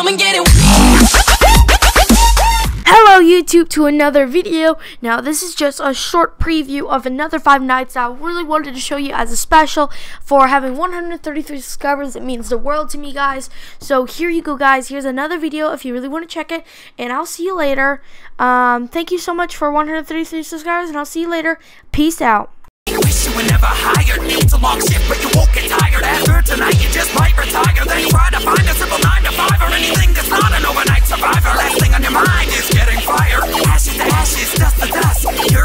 Come and get it. Hello YouTube, to another video. Now this is just a short preview of another Five Nights I really wanted to show you as a special for having 133 subscribers. It means the world to me, guys. So here you go, guys. Here's another video if you really want to check it, and I'll see you later. Thank you so much for 133 subscribers, and I'll see you later. Peace out. You were never hired, needs a long shift, but you won't get tired. After tonight, you just might retire. Then try to find a simple 9-to-5 or anything that's not an overnight survivor. Last thing on your mind is getting fired. Ashes to ashes, dust to dust. You're